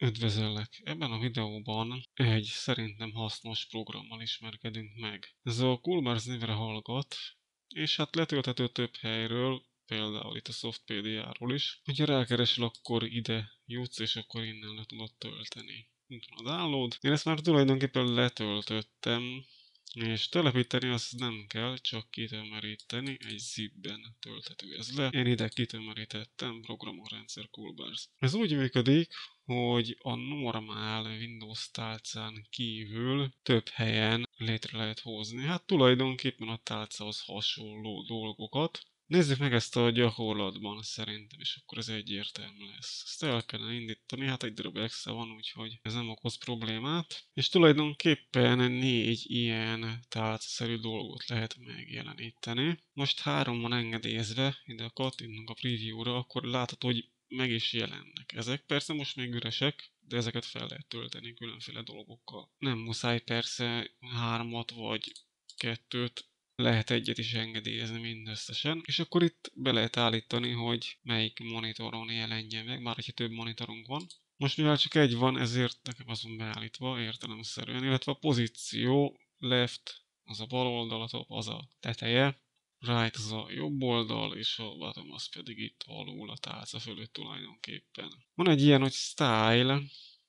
Üdvözöllek! Ebben a videóban egy szerintem hasznos programmal ismerkedünk meg. Ez a Coolbarz névre hallgat, és hát letölthető több helyről, például itt a SoftPDA-ról is. Hogyha rákeresel, akkor ide jutsz, és akkor innen le tudod tölteni. Itt van a download. Én ezt már tulajdonképpen letöltöttem, és telepíteni azt nem kell, csak kitömöríteni, egy zipben tölthető ez le. Én ide kitömörítettem, programok rendszer Coolbarz. Ez úgy működik, hogy a normál Windows tálcán kívül több helyen létre lehet hozni. Hát tulajdonképpen a tálcához hasonló dolgokat. Nézzük meg ezt a gyakorlatban szerintem, és akkor ez egyértelmű lesz. Ezt el kellene indítani, hát egy darab Excel van, úgyhogy ez nem okoz problémát. És tulajdonképpen 4 ilyen tálcaszerű dolgot lehet megjeleníteni. Most 3 van engedélyezve, ide kattintunk a preview-ra, akkor látható, hogy meg is jelennek ezek. Persze most még üresek, de ezeket fel lehet tölteni különféle dolgokkal. Nem muszáj persze 3-at vagy 2-t. Lehet egyet is engedélyezni mindösszesen, és akkor itt be lehet állítani, hogy melyik monitoron jelenjen meg, már hogyha több monitorunk van. Most mivel csak egy van, ezért nekem azon beállítva értelemszerűen, illetve a pozíció, left az a bal oldal, a top az a teteje, right az a jobb oldal, és a bottom az pedig itt alul a tálca fölött tulajdonképpen. Van egy ilyen, hogy style,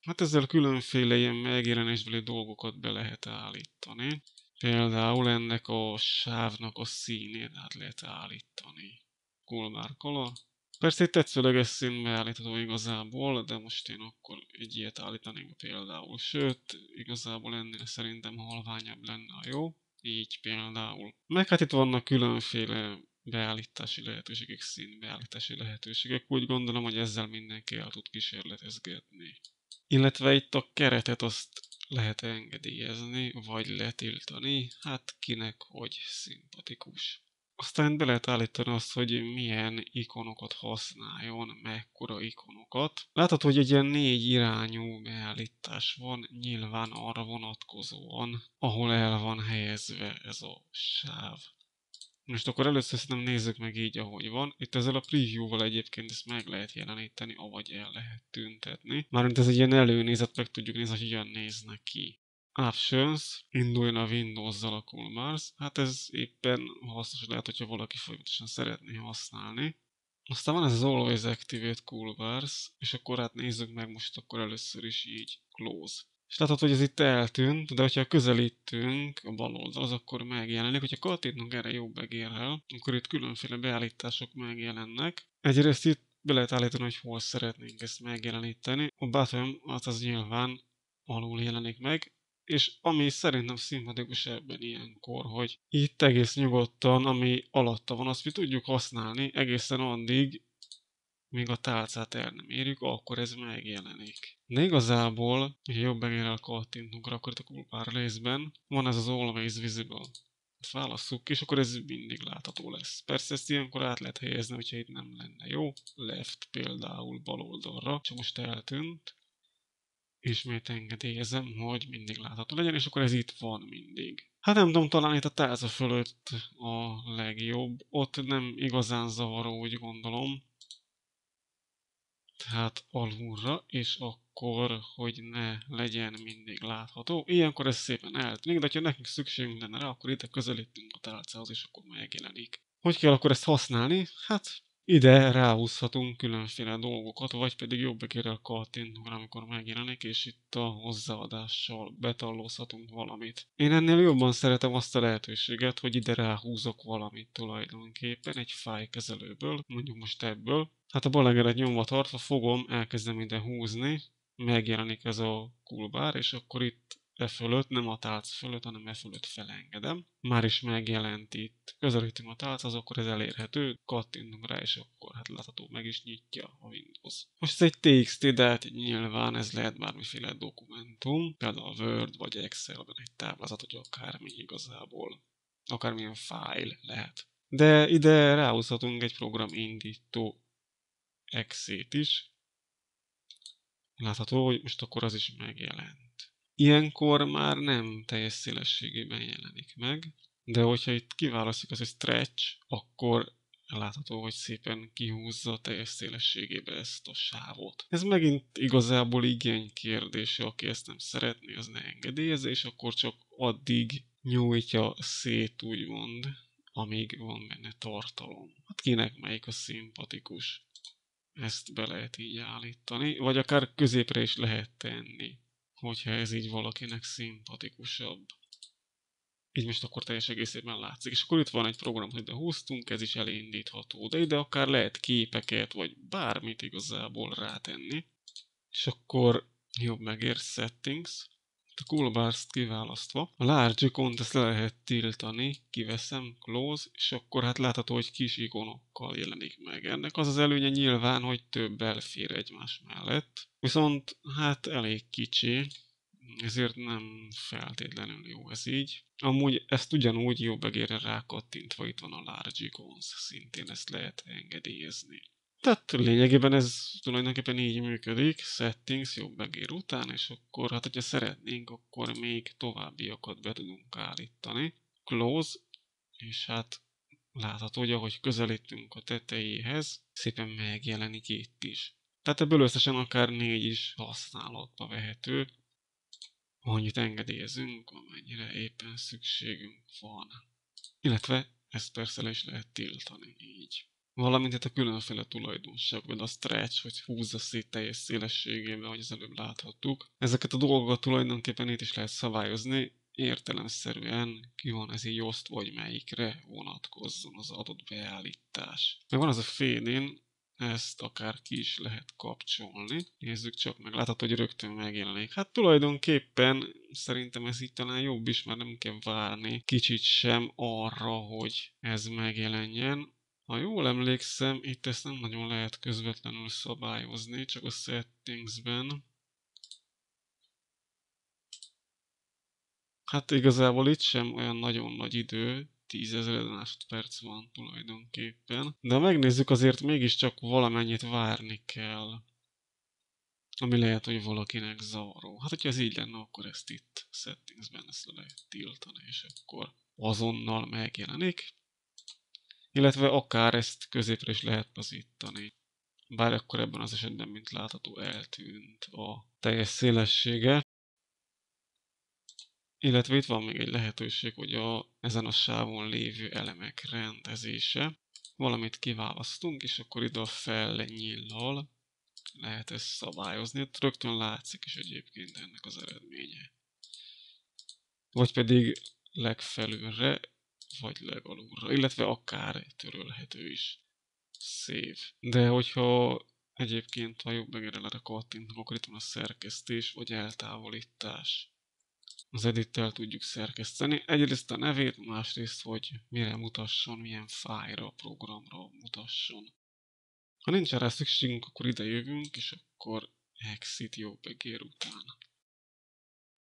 hát ezzel különféle ilyen megjelenésbeli dolgokat be lehet állítani. Például ennek a sávnak a színét át lehet állítani Coolbarz-kal. Persze egy tetszőleges szín beállítható igazából, de most én akkor egy ilyet állítanék például. Sőt, igazából ennél szerintem halványabb lenne a jó. Így például. Meg hát itt vannak különféle beállítási lehetőségek, színbeállítási lehetőségek. Úgy gondolom, hogy ezzel mindenki el tud kísérletezgetni. Illetve itt a keretet azt lehet engedélyezni, vagy letiltani, hát kinek hogy szimpatikus. Aztán be lehet állítani azt, hogy milyen ikonokat használjon, mekkora ikonokat. Látható, hogy egy ilyen 4 irányú beállítás van, nyilván arra vonatkozóan, ahol el van helyezve ez a sáv. Most akkor először szerintem nézzük meg így, ahogy van. Itt ezzel a preview-val egyébként ezt meg lehet jeleníteni, avagy el lehet tüntetni. Mármint ez egy ilyen előnézet, meg tudjuk nézni, hogy ilyen néznek ki. Options, induljon a Windows-zal a Coolbarz. Hát ez éppen hasznos lehet, hogyha valaki folyamatosan szeretné használni. Aztán van ez az Always Activate Coolbarz, és akkor hát nézzük meg most akkor először is így, close. És látható, hogy ez itt eltűnt, de hogyha közelítünk a bal oldalhoz, akkor megjelenik. Hogyha kattintunk erre jobb egérrel, akkor itt különféle beállítások megjelennek. Egyrészt itt be lehet állítani, hogy hol szeretnénk ezt megjeleníteni. A bottom az nyilván alul jelenik meg, és ami szerintem szimpatikus ebben ilyenkor, hogy itt egész nyugodtan, ami alatta van, azt mi tudjuk használni egészen addig, míg a tálcát el nem érjük, akkor ez megjelenik. De igazából, ha jobb egérrel kattintunk, akkor itt a Coolbarz részben van ez az Always Visible. Ezt válasszuk ki, és akkor ez mindig látható lesz. Persze ezt ilyenkor át lehet helyezni, hogyha itt nem lenne jó. Left például bal oldalra, csak most eltűnt. Ismét engedélyezem, hogy mindig látható legyen, és akkor ez itt van mindig. Hát nem tudom, talán itt a tálca fölött a legjobb. Ott nem igazán zavaró, úgy gondolom. Tehát alulra, és akkor, hogy ne legyen mindig látható. Ilyenkor ez szépen eltűnik, de ha nekünk szükségünk lenne rá, akkor ide közelítünk a tálcához, és akkor megjelenik. Hogy kell akkor ezt használni? Hát ide ráhúzhatunk különféle dolgokat, vagy pedig jobb egérrel kattintunk, amikor megjelenik, és itt a hozzáadással betallózhatunk valamit. Én ennél jobban szeretem azt a lehetőséget, hogy ide ráhúzok valamit tulajdonképpen egy fájlkezelőből, mondjuk most ebből. Hát a bal egeret nyomva tartva fogom, elkezdem ide húzni, megjelenik ez a Coolbarz, és akkor itt e fölött, nem a tálca fölött, hanem e fölött felengedem. Már is megjelent itt. Közelítünk a tálcához, akkor ez elérhető, kattintunk rá, és akkor hát látható meg is nyitja a Windows. Most ez egy TXT, de hát nyilván ez lehet bármiféle dokumentum, például a Word vagy Excelben egy táblázat, hogy akármi igazából, akármilyen fájl lehet. De ide ráhúzhatunk egy programindító exe-t is. Látható, hogy most akkor az is megjelent. Ilyenkor már nem teljes szélességében jelenik meg, de hogyha itt kiválasztjuk az, hogy stretch, akkor Látható, hogy szépen kihúzza a teljes szélességébe ezt a sávot. Ez megint igazából igény kérdése, aki ezt nem szeretné, az ne engedélyezze, és akkor csak addig nyújtja szét, úgymond, amíg van benne tartalom. Hát kinek melyik a szimpatikus. Ezt be lehet így állítani, vagy akár középre is lehet tenni, hogyha ez így valakinek szimpatikusabb. Így most akkor teljes egészében látszik. És akkor itt van egy program, hogy ide húztunk, ez is elindítható. De ide akár lehet képeket, vagy bármit igazából rátenni. És akkor jobb megér Settings. A Coolbarz-t kiválasztva. A Large Icon-t ezt le lehet tiltani. Kiveszem, Close, és akkor hát látható, hogy kis ikonokkal jelenik meg. Ennek az az előnye nyilván, hogy több elfér egymás mellett. Viszont hát elég kicsi. Ezért nem feltétlenül jó ez így. Amúgy ezt ugyanúgy jobbegére rákattintva itt van a Large Icons, szintén ezt lehet engedélyezni. Tehát lényegében ez tulajdonképpen így működik, Settings jobbegér után, és akkor hát hogyha szeretnénk, akkor még továbbiakat be tudunk állítani. Close, és hát látható, hogy ahogy közelítünk a tetejéhez, szépen megjelenik itt is. Tehát ebből összesen akár 4 is használatba vehető. Annyit engedélyezünk, amennyire éppen szükségünk van. Illetve ezt persze le is lehet tiltani így. Valamint itt a különféle tulajdonság, vagy a stretch, hogy húzza szét teljes szélességébe, ahogy az előbb láthattuk. Ezeket a dolgokat tulajdonképpen itt is lehet szabályozni, értelemszerűen ki van ez így osztva, vagy melyikre vonatkozzon az adott beállítás. Meg van az a fade-in, ezt akár ki is lehet kapcsolni. Nézzük csak meg, látható, hogy rögtön megjelenik. Hát tulajdonképpen szerintem ez így talán jobb is, mert nem kell várni kicsit sem arra, hogy ez megjelenjen. Ha jól emlékszem, itt ezt nem nagyon lehet közvetlenül szabályozni, csak a Settingsben. Hát igazából itt sem olyan nagyon nagy idő. 10.000 másodperc van tulajdonképpen. De ha megnézzük, azért mégiscsak valamennyit várni kell. Ami lehet, hogy valakinek zavaró. Hát, hogyha ez így lenne, akkor ezt itt Settingsben ezt le lehet tiltani, és akkor azonnal megjelenik. Illetve akár ezt középre is lehet lazítani. Bár akkor ebben az esetben, mint látható, eltűnt a teljes szélessége. Illetve itt van még egy lehetőség, hogy ezen a sávon lévő elemek rendezése. Valamit kiválasztunk, és akkor ide a felnyíllal lehet ezt szabályozni. Itt rögtön látszik is egyébként ennek az eredménye. Vagy pedig legfelülre, vagy legalulra, illetve akár törölhető is. Save. De hogyha egyébként a jobb megérelre kattintunk, akkor itt van a szerkesztés, vagy eltávolítás. Az edittel tudjuk szerkeszteni. Egyrészt a nevét, másrészt, hogy mire mutasson, milyen fájra, programra mutasson. Ha nincs erre szükségünk, akkor ide jövünk, és akkor Exit jobbegér után.